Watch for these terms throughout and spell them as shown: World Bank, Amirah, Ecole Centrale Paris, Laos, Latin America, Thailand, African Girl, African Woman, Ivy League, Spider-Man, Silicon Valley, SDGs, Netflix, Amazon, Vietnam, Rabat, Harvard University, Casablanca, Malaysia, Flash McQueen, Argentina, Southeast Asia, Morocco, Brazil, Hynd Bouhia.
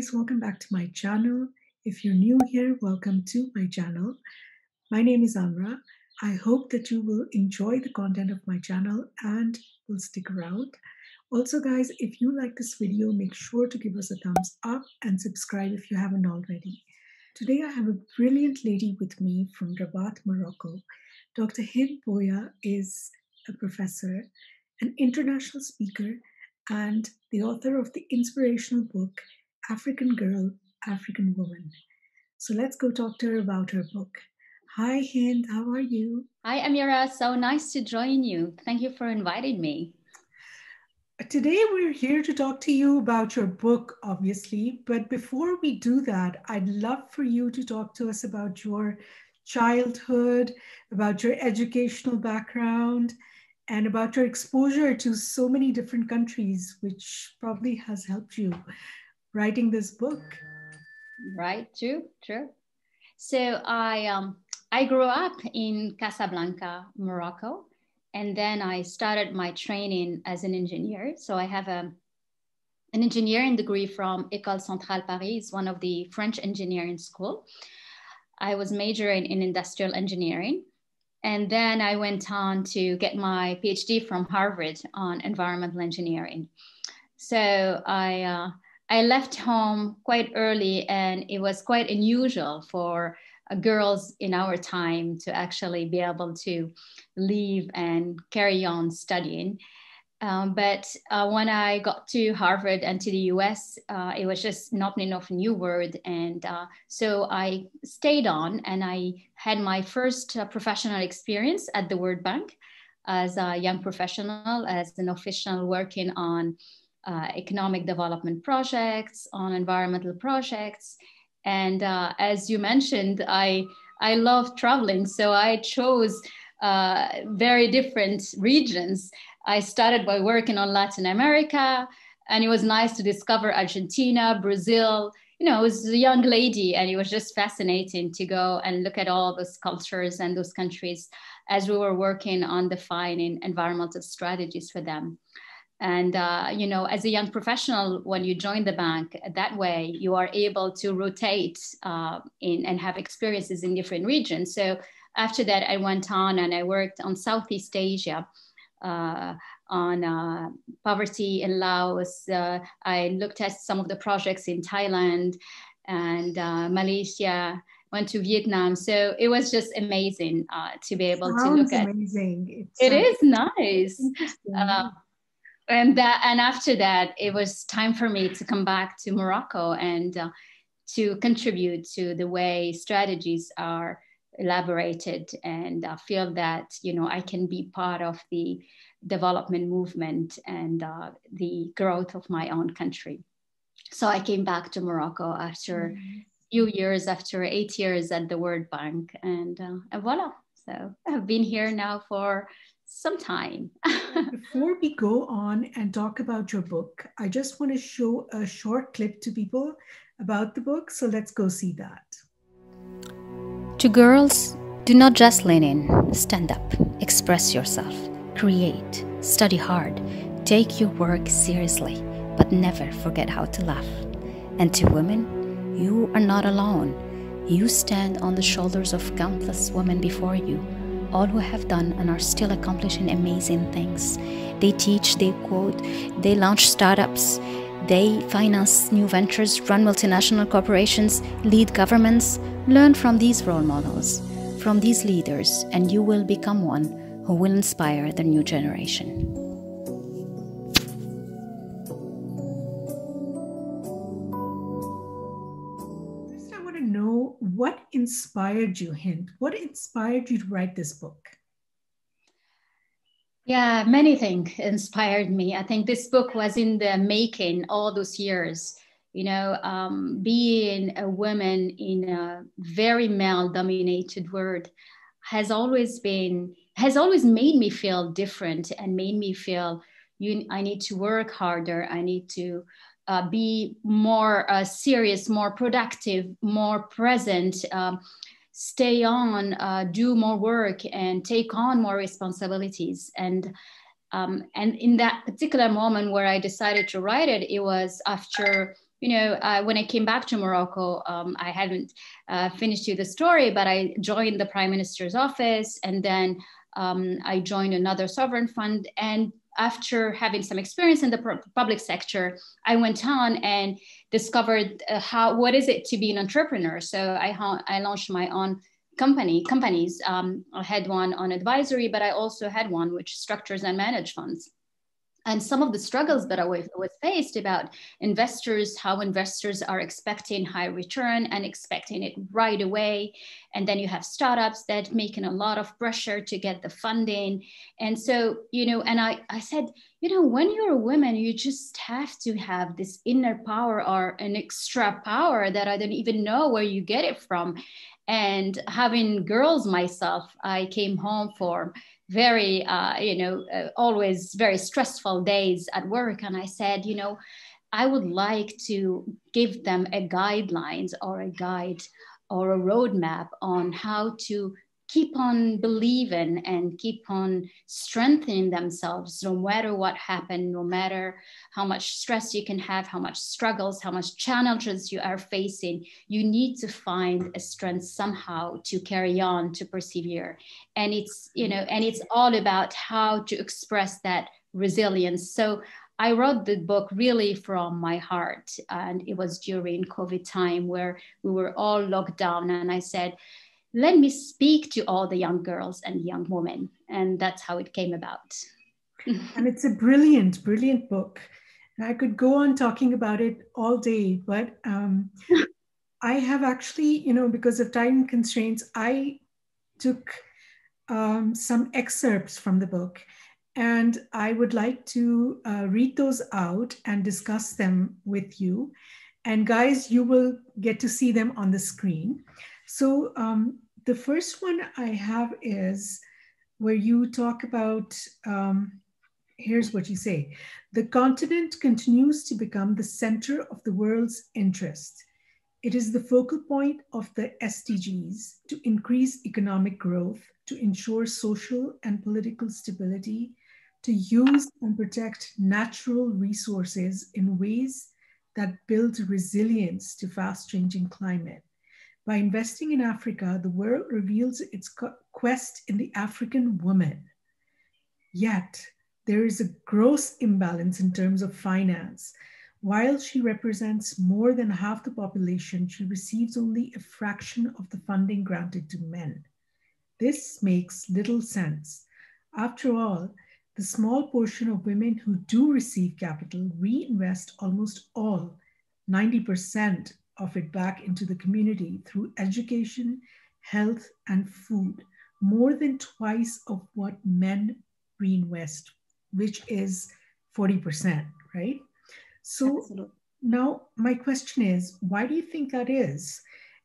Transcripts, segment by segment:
guys, welcome back to my channel. If you're new here, welcome to my channel. My name is Amirah. I hope that you will enjoy the content of my channel and will stick around. Also guys, if you like this video, make sure to give us a thumbs up and subscribe if you haven't already. Today I have a brilliant lady with me from Rabat, Morocco. Dr. Hynd Bouhia is a professor, an international speaker, and the author of the inspirational book, African Girl, African Woman. So let's go talk to her about her book. Hi Hynd, how are you? Hi Amirah, so nice to join you. Thank you for inviting me. Today we're here to talk to you about your book, obviously, but before we do that, I'd love for you to talk to us about your childhood, about your educational background, and about your exposure to so many different countries, which probably has helped you writing this book. Right, true. So I grew up in Casablanca, Morocco, and then I started my training as an engineer. So I have an engineering degree from Ecole Centrale Paris, one of the French engineering school. I was majoring in industrial engineering. And then I went on to get my PhD from Harvard on environmental engineering. So I left home quite early, and it was quite unusual for girls in our time to actually be able to leave and carry on studying. But when I got to Harvard and to the US, it was just an opening of a new world. And so I stayed on, and I had my first professional experience at the World Bank as a young professional, as an official working on economic development projects, on environmental projects. And as you mentioned, I love traveling. So I chose very different regions. I started by working on Latin America, and it was nice to discover Argentina, Brazil. You know, I was a young lady, and it was just fascinating to go and look at all those cultures and those countries as we were working on defining environmental strategies for them. And, you know, as a young professional, when you join the bank, that way you are able to rotate and have experiences in different regions. So after that, I went on and I worked on Southeast Asia, on poverty in Laos. I looked at some of the projects in Thailand and Malaysia, went to Vietnam. So it was just amazing to be able to look at. Amazing. It is nice. And after that, it was time for me to come back to Morocco and to contribute to the way strategies are elaborated, and feel that, you know, I can be part of the development movement and the growth of my own country. So I came back to Morocco after few years, after 8 years at the World Bank, and voila. So I've been here now for some time. Before we go on and talk about your book, I just want to show a short clip to people about the book. So let's go see that. To girls, do not just lean in, stand up, express yourself, create, study hard, take your work seriously, but never forget how to laugh. And to women, you are not alone. You stand on the shoulders of countless women before you, all who have done and are still accomplishing amazing things. They teach, they quote, they launch startups, they finance new ventures, run multinational corporations, lead governments. Learn from these role models, from these leaders, and you will become one who will inspire the new generation. First, I want to know, what inspired you, Hynd? What inspired you to write this book? Yeah, many things inspired me. I think this book was in the making all those years. You know, being a woman in a very male-dominated world has always made me feel different, and made me feel I need to work harder. I need to be more serious, more productive, more present, stay on, do more work, and take on more responsibilities. And in that particular moment where I decided to write it, it was after when I came back to Morocco, I hadn't finished you the story, but I joined the Prime Minister's office, and then I joined another sovereign fund. And after having some experience in the public sector, I went on and discovered what is it to be an entrepreneur. So I launched my own companies. I had one on advisory, but I also had one which structures and manage funds. And some of the struggles that I was faced about investors, how investors are expecting high return and expecting it right away. And then you have startups that making a lot of pressure to get the funding. And so, I said, when you're a woman, you just have to have this inner power or an extra power that I don't even know where you get it from. And having girls myself, I came home for very, always very stressful days at work. And I said, I would like to give them a guidelines or a guide or a roadmap on how to keep on believing and keep on strengthening themselves, no matter what happened, no matter how much stress you can have, how much struggles, how much challenges you are facing, you need to find a strength somehow to carry on, to persevere. And it's, it's all about how to express that resilience. So I wrote the book really from my heart. And it was during COVID time where we were all locked down. And I said, let me speak to all the young girls and young women. And that's how it came about. And it's a brilliant, brilliant book. And I could go on talking about it all day, but I have actually, because of time constraints, I took some excerpts from the book. And I would like to read those out and discuss them with you. And guys, you will get to see them on the screen. So the first one I have is where you talk about, here's what you say: the continent continues to become the center of the world's interest. It is the focal point of the SDGs to increase economic growth, to ensure social and political stability, to use and protect natural resources in ways that build resilience to fast-changing climate. By investing in Africa, the world reveals its quest in the African woman. Yet, there is a gross imbalance in terms of finance. While she represents more than half the population, she receives only a fraction of the funding granted to men. This makes little sense. After all, the small portion of women who do receive capital reinvest almost all, 90%, of it back into the community through education, health, and food, more than twice of what men reinvest, which is 40%, right? So absolutely. Now my question is, why do you think that is?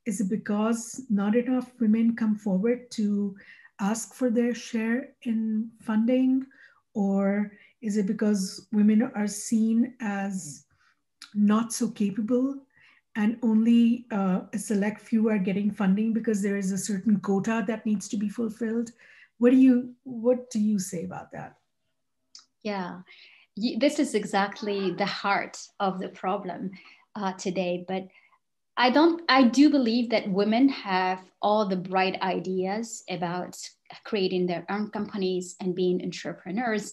Is it because not enough women come forward to ask for their share in funding? Or is it because women are seen as not so capable and only a select few are getting funding because there is a certain quota that needs to be fulfilled? What do you say about that? Yeah, this is exactly the heart of the problem today. But I do believe that women have all the bright ideas about creating their own companies and being entrepreneurs.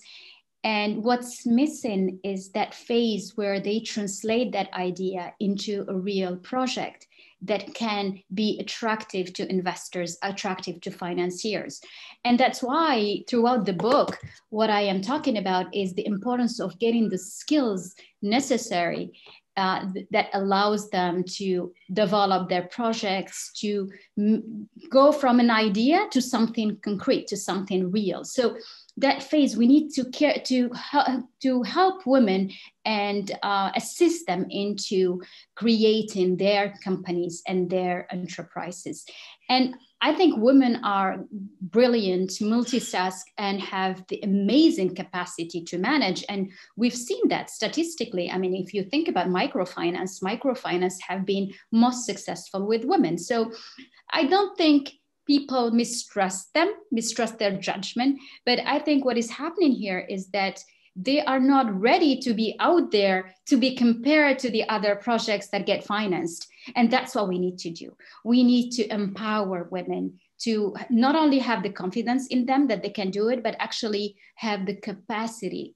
And what's missing is that phase where they translate that idea into a real project that can be attractive to investors, attractive to financiers. And that's why throughout the book, what I am talking about is the importance of getting the skills necessary that allows them to develop their projects, to go from an idea to something concrete, to something real. So that phase, we need to care to help women and assist them into creating their companies and their enterprises. And I think women are brilliant, multitask, and have the amazing capacity to manage. And we've seen that statistically. I mean, if you think about microfinance have been most successful with women. So I don't think people mistrust their judgment. But I think what is happening here is that they are not ready to be out there to be compared to the other projects that get financed. And that's what we need to do. We need to empower women to not only have the confidence in them that they can do it, but actually have the capacity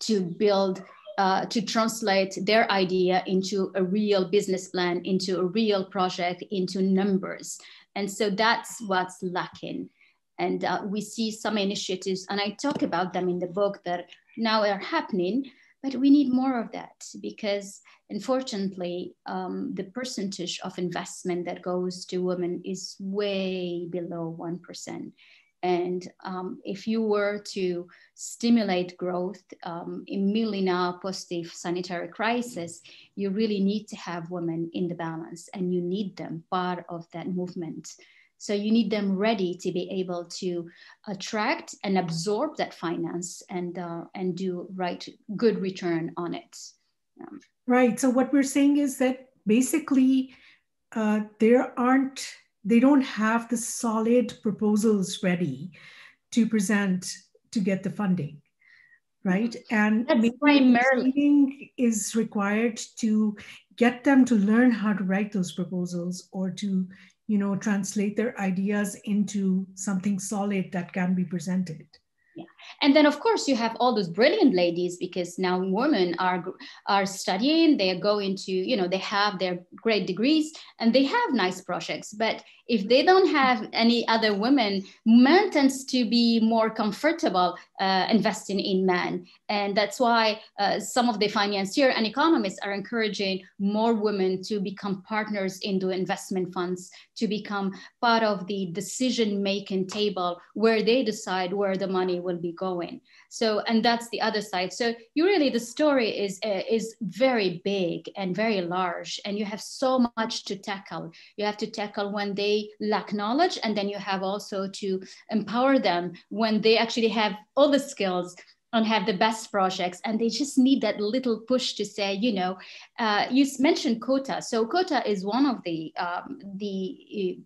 to build, to translate their idea into a real business plan, into a real project, into numbers. And so that's what's lacking. And we see some initiatives, and I talk about them in the book, that now are happening, but we need more of that, because unfortunately, the percentage of investment that goes to women is way below 1%. And if you were to stimulate growth immediately now post-the sanitary crisis, you really need to have women in the balance, and you need them part of that movement. So you need them ready to be able to attract and absorb that finance and do good return on it. Right. So what we're saying is that basically they don't have the solid proposals ready to present to get the funding, right? And training is required to get them to learn how to write those proposals, or to translate their ideas into something solid that can be presented. Yeah. And then, of course, you have all those brilliant ladies, because now women are studying, they are going to, they have their great degrees and they have nice projects. But if they don't have any other women, men tends to be more comfortable investing in men. And that's why some of the financiers and economists are encouraging more women to become partners in the investment funds, to become part of the decision-making table where they decide where the money will be going. So, and that's the other side. So you really, the story is very big and very large, and you have so much to tackle. You have to tackle when they lack knowledge, and then you have also to empower them when they actually have all the skills and have the best projects, and they just need that little push to say, you mentioned quota. So quota is one of the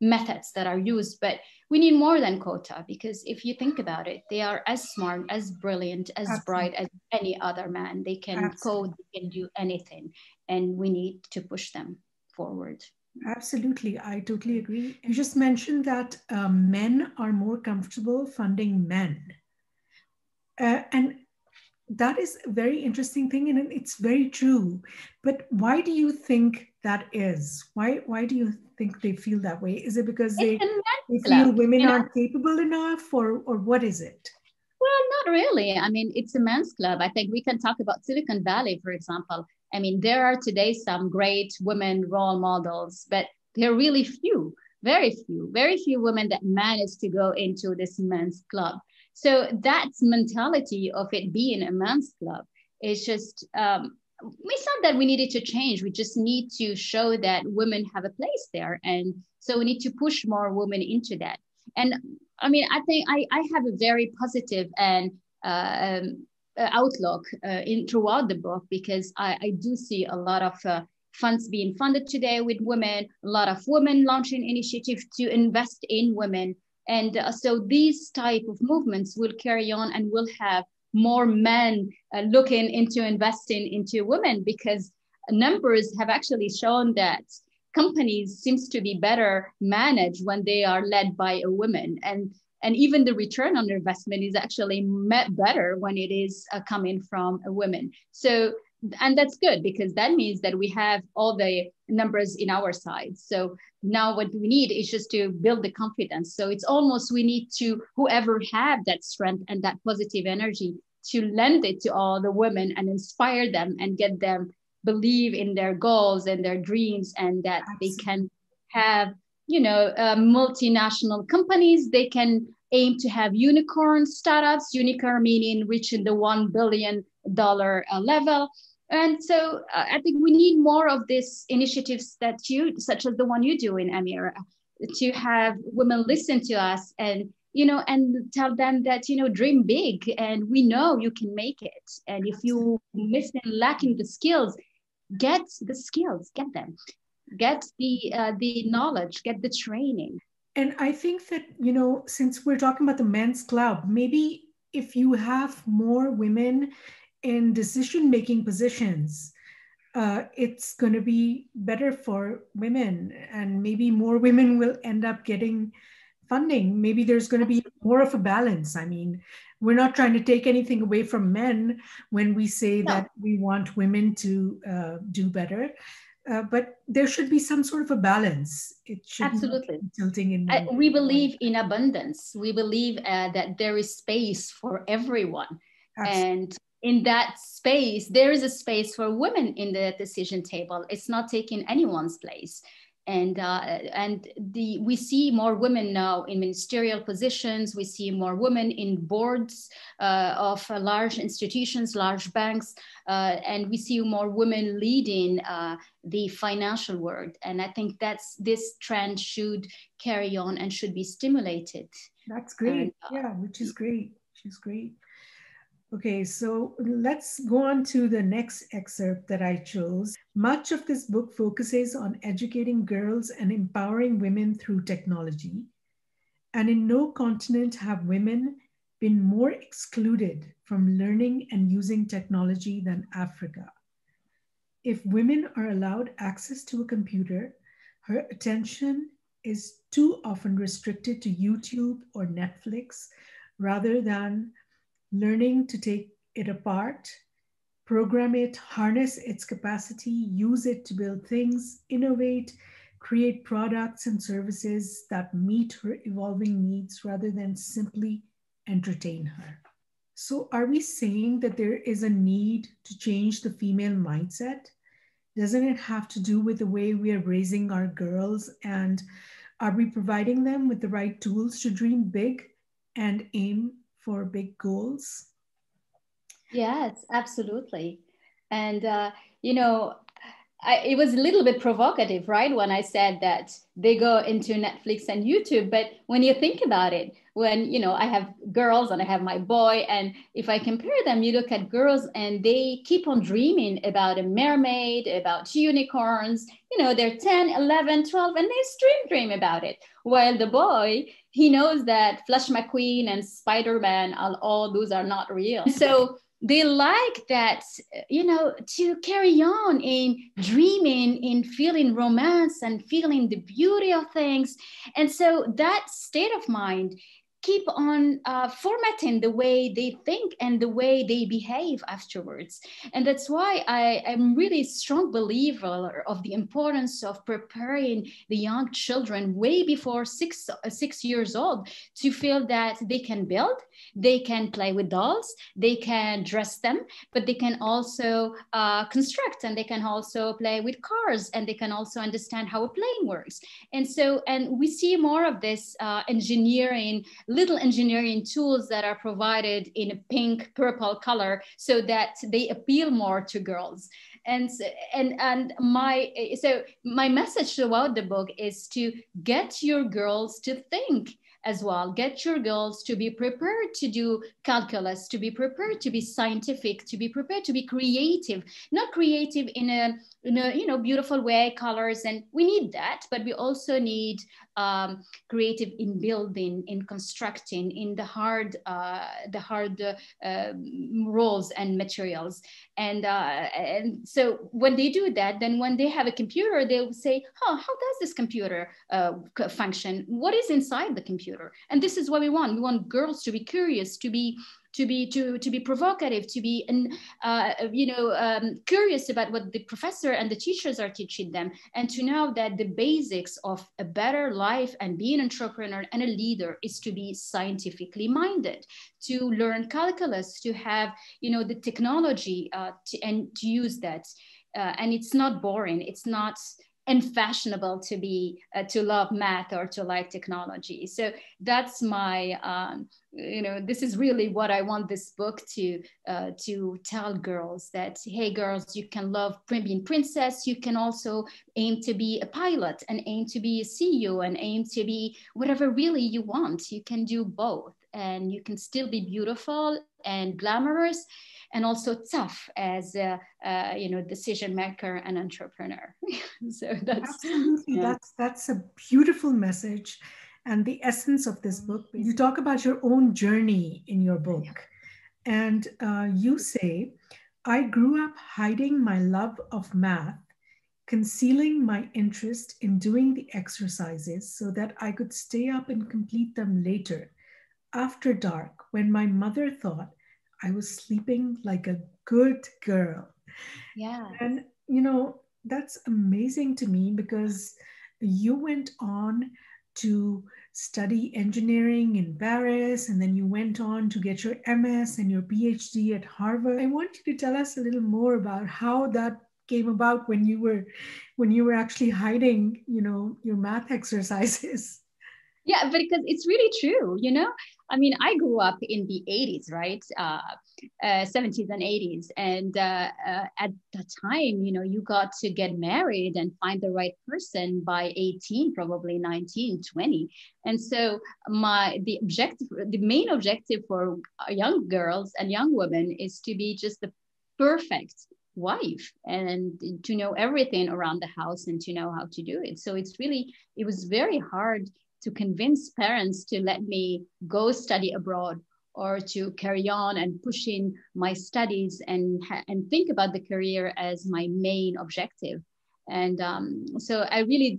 methods that are used, but we need more than quota, because if you think about it, they are as smart, as brilliant, as Absolutely. Bright as any other man. They can Absolutely. Code, they can do anything, and we need to push them forward. Absolutely, I totally agree. You just mentioned that men are more comfortable funding men. And that is a very interesting thing, and it's very true. But why do you think that is? Why do you think they feel that way? Is it because they feel women aren't capable enough, or what is it? Well, not really. I mean, it's a men's club. I think we can talk about Silicon Valley, for example. I mean, there are today some great women role models, but they're really few, very few women that manage to go into this men's club. So that's mentality of it being a men's club. It's just, it's not that we needed to change. We just need to show that women have a place there. And so we need to push more women into that. And I mean, I think I have a very positive and outlook throughout the book, because I do see a lot of funds being funded today with women, a lot of women launching initiatives to invest in women. And so these type of movements will carry on, and we'll have more men looking into investing into women, because numbers have actually shown that companies seems to be better managed when they are led by a woman. And even the return on investment is actually better when it is coming from a woman. So, and that's good, because that means that we have all the numbers in our side. So now what we need is just to build the confidence. So it's almost, we need to, whoever have that strength and that positive energy, to lend it to all the women and inspire them and get them believe in their goals and their dreams, and that Absolutely. They can have, multinational companies. They can aim to have unicorn startups, unicorn meaning reaching the $1 billion level. And so I think we need more of these initiatives that such as the one you do in Amirah, to have women listen to us and tell them that, dream big, and we know you can make it. And if you miss and lacking the skills, get the skills, get them, get the knowledge, get the training. And I think that, since we're talking about the men's club, maybe if you have more women in decision-making positions, it's going to be better for women, and maybe more women will end up getting funding. Maybe there's going to be more of a balance. I mean, we're not trying to take anything away from men when we say that we want women to do better, but there should be some sort of a balance. It should not be tilting in. We believe in abundance. We believe that there is space for everyone. Absolutely. And in that space, there is a space for women in the decision table. It's not taking anyone's place. And we see more women now in ministerial positions. We see more women in boards of large institutions, large banks, and we see more women leading the financial world. And I think that's this trend should carry on and should be stimulated. That's great. Which is great. She's great. Okay, so let's go on to the next excerpt that I chose. Much of this book focuses on educating girls and empowering women through technology. And in no continent have women been more excluded from learning and using technology than Africa. If women are allowed access to a computer, her attention is too often restricted to YouTube or Netflix rather than learning to take it apart, program it, harness its capacity, use it to build things, innovate, create products and services that meet her evolving needs rather than simply entertain her. So are we saying that there is a need to change the female mindset? Doesn't it have to do with the way we are raising our girls, and are we providing them with the right tools to dream big and aim for big goals? Yes, absolutely. And, you know, it was a little bit provocative, right? When I said that they go into Netflix and YouTube, but when you think about it, when, you know, I have girls and I have my boy, and if I compare them, you look at girls and they keep on dreaming about a mermaid, about unicorns, you know, they're 10, 11, 12, and they dream about it. While the boy, he knows that Flash McQueen and Spider-Man, all those are not real. So they like that, you know, to carry on in dreaming, in feeling romance and feeling the beauty of things. And so that state of mind keep on formatting the way they think and the way they behave afterwards. And that's why I am really a strong believer of the importance of preparing the young children way before six years old to feel that they can build, they can play with dolls, they can dress them, but they can also construct, and they can also play with cars, and they can also understand how a plane works. And so, and we see more of this little engineering tools that are provided in a pink, purple color so that they appeal more to girls. And my message throughout the book is to get your girls to think as well, get your girls to be prepared to do calculus, to be prepared to be scientific, to be prepared to be creative, not creative in a you know, beautiful way, colors, and we need that, but we also need creative in building, in constructing, in the hard roles and materials. And so when they do that, then when they have a computer, they will say, "Oh, how does this computer function? What is inside the computer?" And this is what we want. We want girls to be curious, to be provocative, to be curious about what the professor and the teachers are teaching them, and to know that the basics of a better life and being an entrepreneur and a leader is to be scientifically minded, to learn calculus, to have, you know, the technology and to use that. And it's not boring. It's not unfashionable to be to love math or to like technology. So that's my this is really what I want this book to tell girls, that hey girls, you can love being princess, you can also aim to be a pilot and aim to be a CEO and aim to be whatever really you want. You can do both, and you can still be beautiful and glamorous and also tough as a decision maker and entrepreneur. So that's absolutely, yeah. That's a beautiful message and the essence of this book. You talk about your own journey in your book. And you say, I grew up hiding my love of math, concealing my interest in doing the exercises so that I could stay up and complete them later, after dark, when my mother thought I was sleeping like a good girl. Yeah. And, you know, that's amazing to me because you went on to study engineering in Paris, and then you went on to get your MS and your PhD at Harvard. I want you to tell us a little more about how that came about when you were actually hiding, you know, your math exercises. Yeah, because it's really true, you know. I mean, I grew up in the 80s, right? 70s and 80s. And at the time, you know, you got to get married and find the right person by 18, probably 19, 20. And so the main objective for young girls and young women is to be just the perfect wife and to know everything around the house and to know how to do it. So it was very hard to convince parents to let me go study abroad or to carry on and push in my studies and think about the career as my main objective. And so I really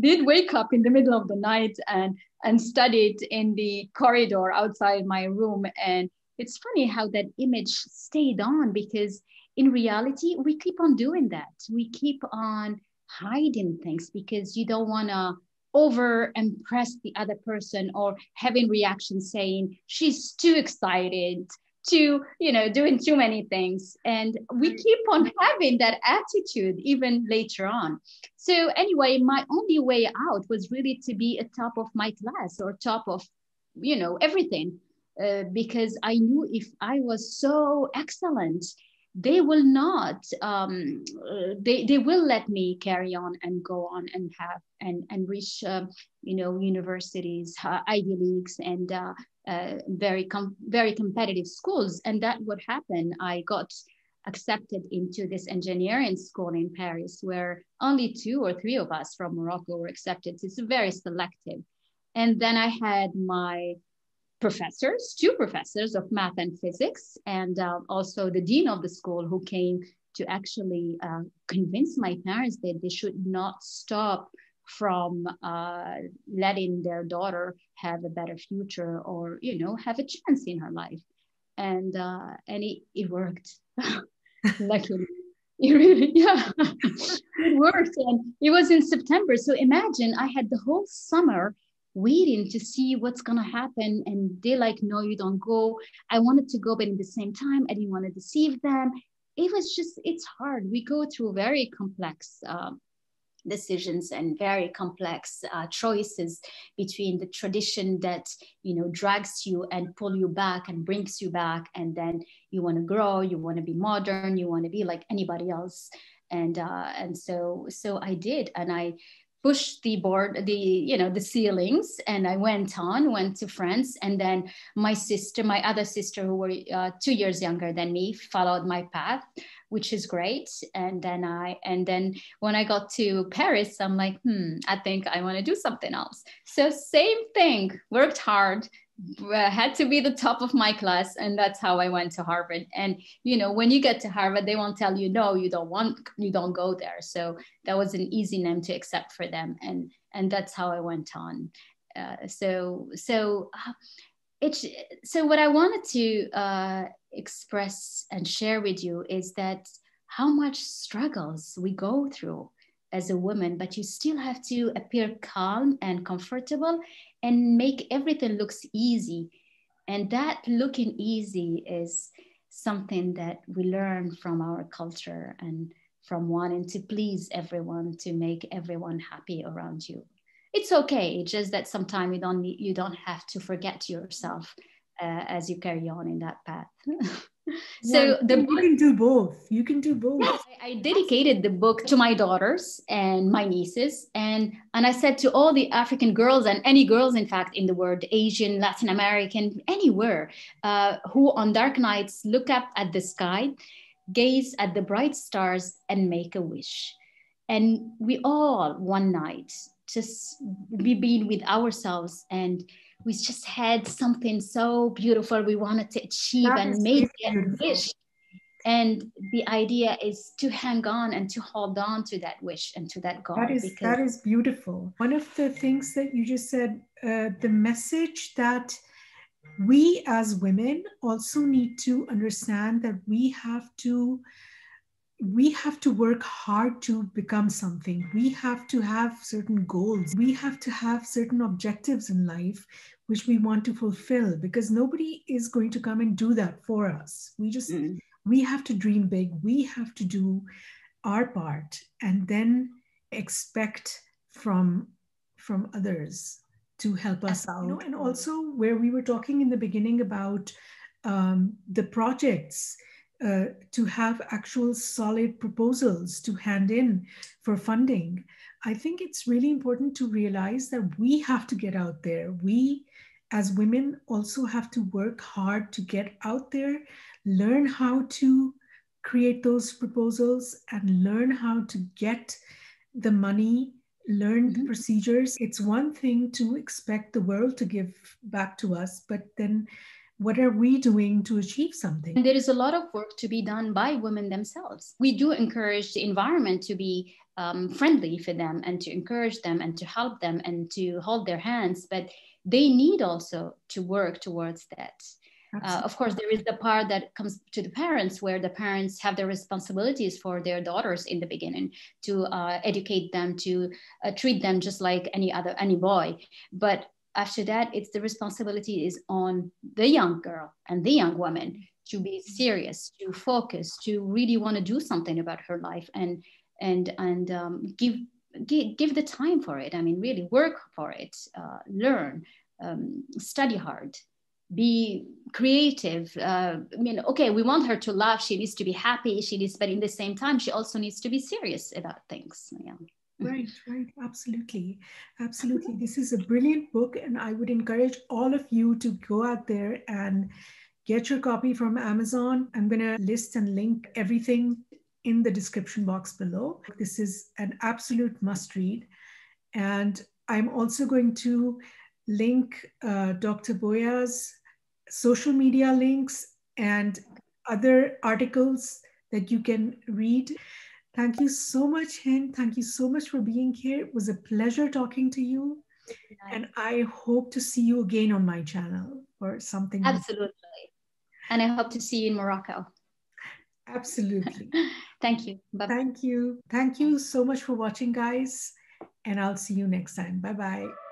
did wake up in the middle of the night and studied in the corridor outside my room. And it's funny how that image stayed on, because in reality, we keep on doing that. We keep on hiding things because you don't want to over impress the other person or having reactions saying she's too excited, too, you know, doing too many things. And we keep on having that attitude even later on. So anyway, my only way out was really to be at top of my class or top of, you know, everything, because I knew if I was so excellent, they will not, they will let me carry on and go on and have and reach, you know, universities, Ivy Leagues, and very competitive schools. And that would happen. I got accepted into this engineering school in Paris, where only 2 or 3 of us from Morocco were accepted. It's very selective. And then I had my professors, 2 professors of math and physics, and also the dean of the school, who came to actually convince my parents that they should not stop from letting their daughter have a better future or, you know, have a chance in her life. And it worked, luckily. It really, yeah, it worked. And it was in September. So imagine I had the whole summer waiting to see what's gonna happen, and they're like, no, you don't go. I wanted to go, but at the same time, I didn't want to deceive them. It was just, it's hard. We go through very complex decisions and very complex choices between the tradition that, you know, drags you and pull you back and brings you back, and then you want to grow, you want to be modern, you want to be like anybody else. And so I did, and I pushed the ceilings, and I went to France. And then my other sister, who were 2 years younger than me, followed my path, which is great. And then when I got to Paris, I'm like, I think I want to do something else. So same thing, worked hard, had to be the top of my class. And that's how I went to Harvard. And, you know, when you get to Harvard, they won't tell you, no, you don't go there. So that was an easy name to accept for them. And that's how I went on. So what I wanted to express and share with you is that how much struggles we go through as a woman, but you still have to appear calm and comfortable and make everything looks easy. And that looking easy is something that we learn from our culture and from wanting to please everyone, to make everyone happy around you. It's okay, it's just that sometimes you don't have to forget yourself as you carry on in that path. You can do both. You can do both. Yes, I dedicated the book to my daughters and my nieces, and I said to all the African girls and any girls, in fact, in the world, Asian, Latin American, anywhere, who on dark nights look up at the sky, gaze at the bright stars, and make a wish. And we all one night just be being with ourselves, and we just had something so beautiful we wanted to achieve and make it a wish. And the idea is to hang on and to hold on to that wish and to that goal. That is beautiful. One of the things that you just said, the message that we as women also need to understand that we have to work hard to become something. We have to have certain goals. We have to have certain objectives in life, which we want to fulfill, because nobody is going to come and do that for us. We have to dream big. We have to do our part and then expect from others to help us out. You know, and also where we were talking in the beginning about the projects, to have actual solid proposals to hand in for funding. I think it's really important to realize that we have to get out there. We as women also have to work hard to get out there, learn how to create those proposals and learn how to get the money, learn the procedures. It's one thing to expect the world to give back to us, but then what are we doing to achieve something? And there is a lot of work to be done by women themselves. We do encourage the environment to be friendly for them and to encourage them and to help them and to hold their hands, but they need also to work towards that. Of course, there is the part that comes to the parents, where the parents have the responsibilities for their daughters in the beginning, to educate them, to treat them just like any boy. But after that, it's the responsibility is on the young girl and the young woman to be serious, to focus, to really want to do something about her life, and give the time for it. I mean, really work for it, learn, study hard, be creative. I mean, okay, we want her to laugh. She needs to be happy. But in the same time, she also needs to be serious about things. Yeah. Right. Absolutely. This is a brilliant book, and I would encourage all of you to go out there and get your copy from Amazon. I'm going to list and link everything in the description box below. This is an absolute must read. And I'm also going to link Dr. Bouhia's social media links and other articles that you can read. Thank you so much, Hynd. Thank you so much for being here. It was a pleasure talking to you. Nice. And I hope to see you again on my channel or something. Absolutely. Like. And I hope to see you in Morocco. Absolutely. Thank you. Bye-bye. Thank you. Thank you so much for watching, guys. And I'll see you next time. Bye-bye.